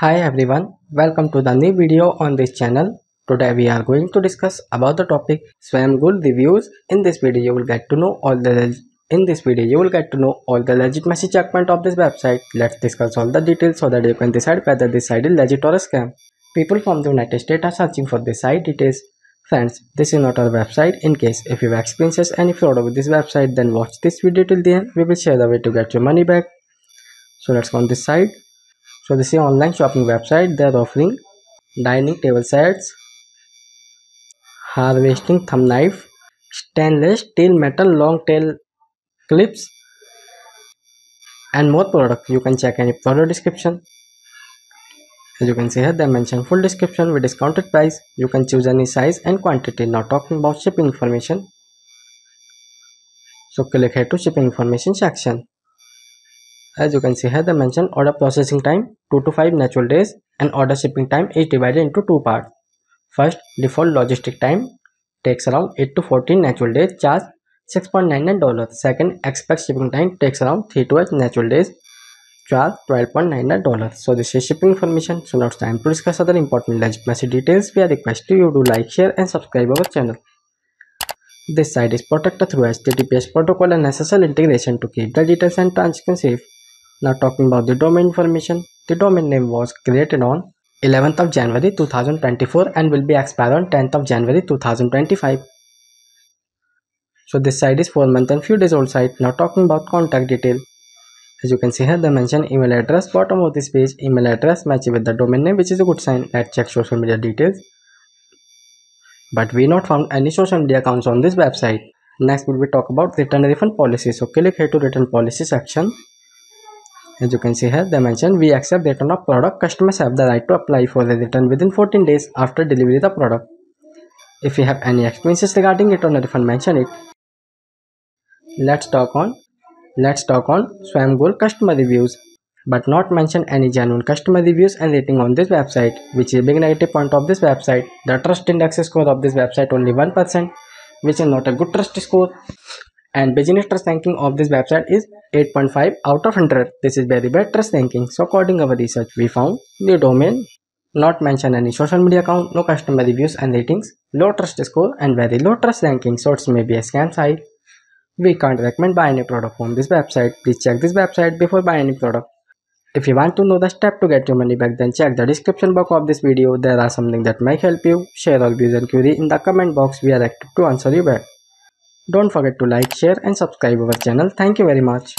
Hi everyone, welcome to the new video on this channel. Today we are going to discuss about the topic Swamgull Reviews. In this video you will get to know all the legitimacy checkpoint of this website. Let's discuss all the details so that you can decide whether this site is legit or a scam. People from the United States are searching for this site details. Friends, this is not our website. In case if you experiences any fraud with this website, then watch this video till the end. We will share the way to get your money back. So let's go on this site. So this is online shopping website. They are offering dining table sets, harvesting thumb knife, stainless steel metal long tail clips, and more products. You can check any product description. As you can see here, they mention full description with discounted price. You can choose any size and quantity. Now talking about shipping information. So click here to shipping information section. As you can see here, they mention order processing time 2 to 5 natural days and order shipping time is divided into two parts. First, default logistic time takes around 8 to 14 natural days, charge $6.99. Second, expect shipping time takes around 3 to 8 natural days, charge $12.99. So this is shipping information. So now it's time to discuss other important legitimacy details. We are requesting you to like, share and subscribe our channel. This site is protected through HTTPS protocol and SSL integration to keep the details and transactions safe. Now talking about the domain information. The domain name was created on 11th of January 2024 and will be expired on 10th of January 2025. So this site is 4 months and few days old site. Now talking about contact detail. As you can see here, they mention email address. Bottom of this page, email address matches with the domain name, which is a good sign. Let's check social media details. But we not found any social media accounts on this website. Next we will talk about return refund policy. So click here to return policy section. As you can see here, they mention we accept return of product. Customers have the right to apply for the return within 14 days after delivery of the product. If you have any experiences regarding return or refund, mention it. Let's talk on Swamgull customer reviews, but not mention any genuine customer reviews and rating on this website, which is a big negative point of this website. The trust index score of this website only 1%, which is not a good trust score. And business trust ranking of this website is 8.5 out of 100. This is very bad trust ranking. So according to our research, we found the domain not mention any social media account, no customer reviews and ratings, low trust score and very low trust ranking. So it's maybe a scam site. We can't recommend buy any product from this website. Please check this website before buying any product. If you want to know the step to get your money back, then check the description box of this video. There are something that might help you. Share all views and query in the comment box. We are active to answer you back. Don't forget to like, share and subscribe our channel. Thank you very much.